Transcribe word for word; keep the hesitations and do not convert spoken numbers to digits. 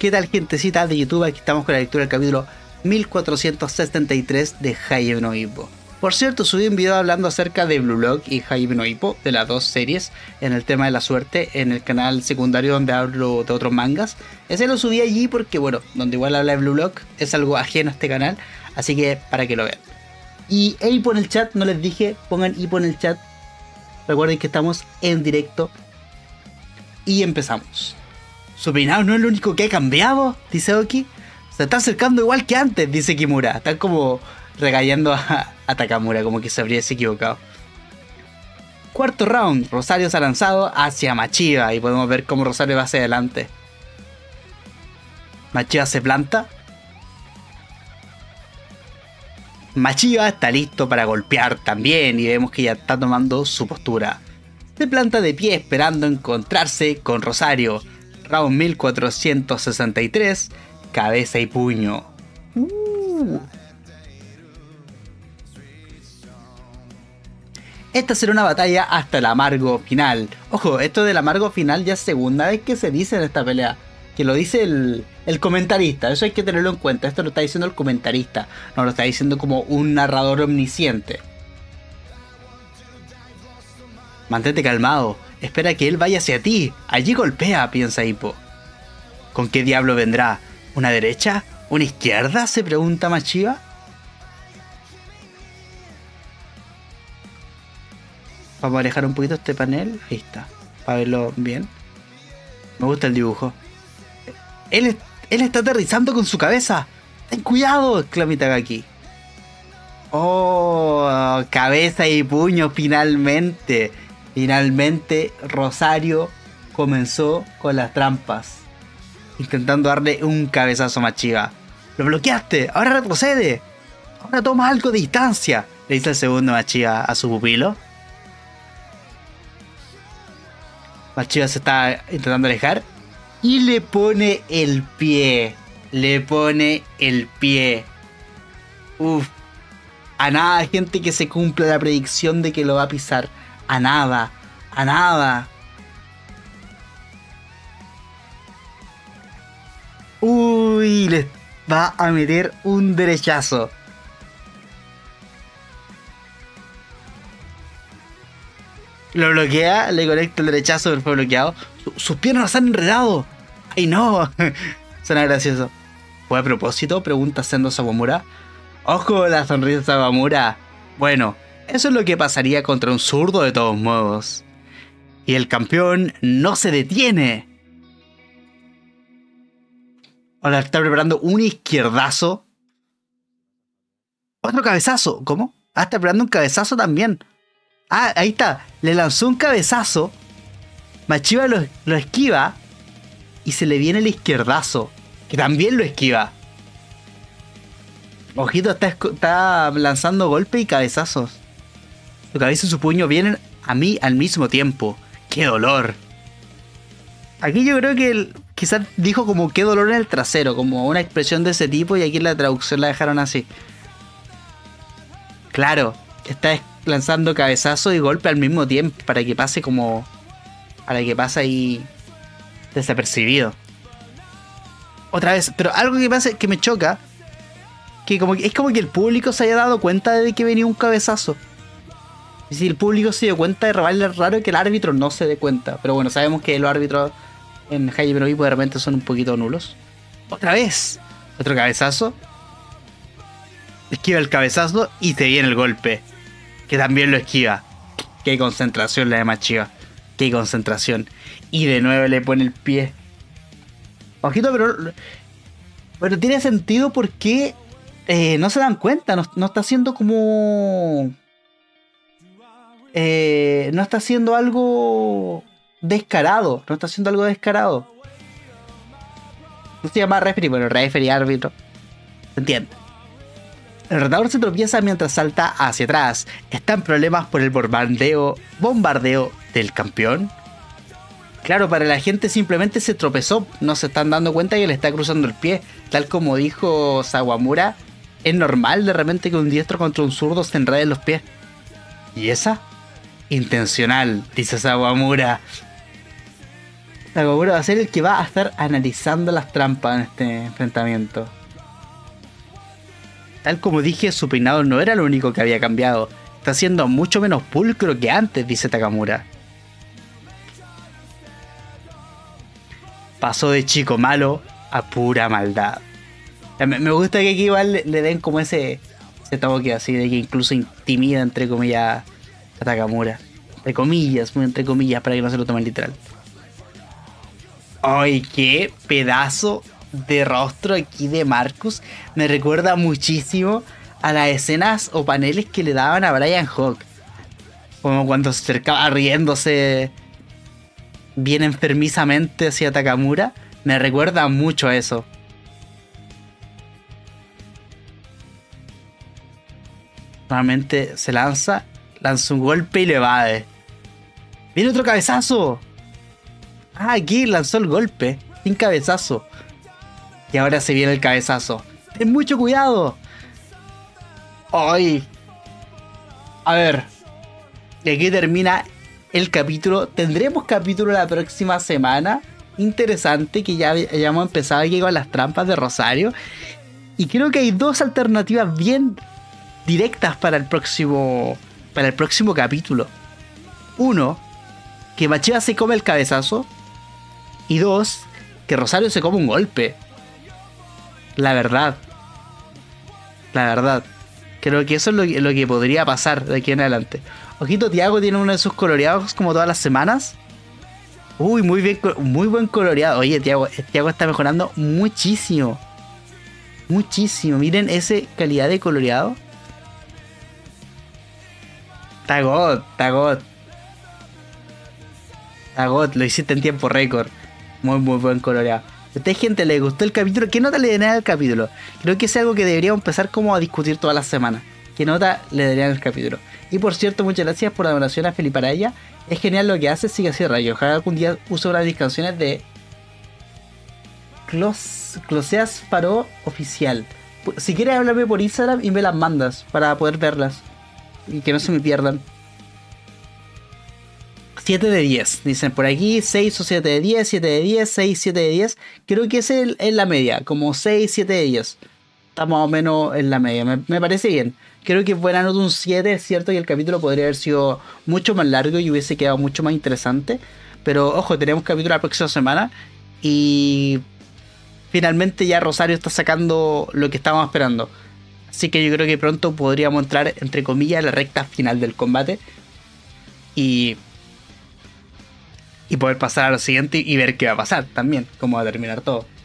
¿Qué tal, gentecita de YouTube? Aquí estamos con la lectura del capítulo mil cuatrocientos setenta y tres de Hajime no Ippo. Por cierto, subí un video hablando acerca de Blue Lock y Hajime no Ippo, de las dos series, en el tema de la suerte, en el canal secundario donde hablo de otros mangas. Ese lo subí allí porque, bueno, donde igual habla de Blue Lock es algo ajeno a este canal, así que para que lo vean. Y e Ippo en el chat, no les dije, pongan Ippo en el chat. Recuerden que estamos en directo. Y empezamos. Su peinado no es lo único que ha cambiado, dice Oki. Se está acercando igual que antes, dice Kimura. Están como regañando a, a Takamura, como que se habría equivocado. Cuarto round. Rosario se ha lanzado hacia Machiba y podemos ver cómo Rosario va hacia adelante. Machiba se planta. Machiba está listo para golpear también y vemos que ya está tomando su postura. Se planta de pie esperando encontrarse con Rosario. Round mil cuatrocientos sesenta y tres, cabeza y puño. Uh. Esta será una batalla hasta el amargo final. Ojo, esto del amargo final ya es segunda vez que se dice en esta pelea. Que lo dice el, el comentarista, eso hay que tenerlo en cuenta. Esto lo está diciendo el comentarista, no lo está diciendo como un narrador omnisciente. Mantente calmado. Espera que él vaya hacia ti. Allí golpea, piensa Ippo. ¿Con qué diablo vendrá? ¿Una derecha? ¿Una izquierda?, se pregunta Machiba. Vamos a alejar un poquito este panel. Ahí está. Para verlo bien. Me gusta el dibujo. Él, él está aterrizando con su cabeza. ¡Ten cuidado!, exclama Gaki. ¡Oh! Cabeza y puño finalmente. Finalmente Rosario comenzó con las trampas, intentando darle un cabezazo a Machiba. ¡Lo bloqueaste! ¡Ahora retrocede! ¡Ahora toma algo de distancia!, le dice el segundo Machiba a su pupilo. Machiba se está intentando alejar y le pone el pie. Le pone el pie. Uf. A nada, gente, que se cumpla la predicción de que lo va a pisar. A nada, a nada. Uy, les va a meter un derechazo. Lo bloquea, le conecta el derechazo, pero fue bloqueado. Sus piernas han enredado. ¡Ay, no! Suena gracioso. ¿Fue a propósito?, pregunta Sendo Sawamura. ¡Ojo la sonrisa de Sawamura! Bueno, eso es lo que pasaría contra un zurdo de todos modos. Y el campeón no se detiene. Ahora está preparando un izquierdazo. Otro cabezazo. ¿Cómo? Ah, está preparando un cabezazo también. Ah, ahí está. Le lanzó un cabezazo. Machiba lo, lo esquiva. Y se le viene el izquierdazo, que también lo esquiva. Ojito, está, está lanzando golpes y cabezazos. Su cabeza y su puño vienen a mí al mismo tiempo. ¡Qué dolor! Aquí yo creo que él quizás dijo como qué dolor en el trasero, como una expresión de ese tipo, y aquí en la traducción la dejaron así. Claro, está lanzando cabezazo y golpe al mismo tiempo para que pase como... para que pase ahí desapercibido. Otra vez, pero algo que pasa que me choca, que como, es como que el público se haya dado cuenta de que venía un cabezazo. Y si el público se dio cuenta de robarle, raro que el árbitro no se dé cuenta. Pero bueno, sabemos que los árbitros en Hajime no Ippo de repente son un poquito nulos. Otra vez. Otro cabezazo. Esquiva el cabezazo y te viene el golpe, que también lo esquiva. Qué concentración la de Machiba. Qué concentración. Y de nuevo le pone el pie. Ojito, pero... pero tiene sentido porque... Eh, no se dan cuenta, no, no está haciendo como... Eh, no está haciendo algo descarado, no está haciendo algo descarado. No se llama referee, bueno, referee, árbitro. ¿Se entiende? El retador se tropieza mientras salta hacia atrás. ¿Está en problemas por el bombardeo, bombardeo del campeón? Claro, para la gente simplemente se tropezó, no se están dando cuenta que le está cruzando el pie. Tal como dijo Sawamura, es normal de repente que un diestro contra un zurdo se enrede en los pies. ¿Y esa? Intencional, dice Sawamura. Takamura va a ser el que va a estar analizando las trampas en este enfrentamiento. Tal como dije, su peinado no era lo único que había cambiado. Está siendo mucho menos pulcro que antes, dice Takamura. Pasó de chico malo a pura maldad. Me gusta que aquí igual le den como ese, ese toque así de que incluso intimida, entre comillas, a Takamura. Entre comillas, muy entre comillas, para que no se lo tomen literal. Ay, qué pedazo de rostro aquí de Marcus. Me recuerda muchísimo a las escenas o paneles que le daban a Brian Hawk. Como cuando se acercaba riéndose bien enfermizamente hacia Takamura. Me recuerda mucho a eso. Normalmente se lanza, lanza un golpe y le evade. ¡Viene otro cabezazo! Ah, aquí lanzó el golpe, sin cabezazo. Y ahora se viene el cabezazo. ¡Ten mucho cuidado! ¡Ay! A ver. Y aquí termina el capítulo. Tendremos capítulo la próxima semana. Interesante, que ya, ya hemos empezado aquí con las trampas de Rosario. Y creo que hay dos alternativas bien directas para el próximo, para el próximo capítulo. Uno, que Machiba se come el cabezazo. Y dos, que Rosario se come un golpe. La verdad. La verdad. Creo que eso es lo que, lo que podría pasar de aquí en adelante. Ojito, Tiago tiene uno de sus coloreados como todas las semanas. Uy, muy bien, muy buen coloreado. Oye, Tiago, Tiago está mejorando muchísimo. Muchísimo. Miren esa calidad de coloreado. Tagot, Tagot. Tagot, lo hiciste en tiempo récord. Muy, muy buen coloreado. A ustedes, gente, ¿les gustó el capítulo? ¿Qué nota le den al capítulo? Creo que es algo que deberíamos empezar como a discutir todas las semanas. ¿Qué nota le darían al capítulo? Y por cierto, muchas gracias por la donación a Feli Paraya. Es genial lo que hace, sigue así, rayo. Ojalá algún día use una de mis canciones de Closeas Faro Oficial. Si quieres, háblame por Instagram y me las mandas para poder verlas. Y que no se me pierdan. siete de diez, dicen por aquí, seis o siete de diez, siete de diez, seis, siete de diez. Creo que es el, en la media, como seis, siete de diez. Está más o menos en la media, me, me parece bien. Creo que buena nota un siete, es cierto que el capítulo podría haber sido mucho más largo y hubiese quedado mucho más interesante. Pero ojo, tenemos capítulo la próxima semana y finalmente ya Rosario está sacando lo que estábamos esperando. Así que yo creo que pronto podríamos entrar, entre comillas, a la recta final del combate. Y... y poder pasar a lo siguiente y ver qué va a pasar también, cómo va a terminar todo.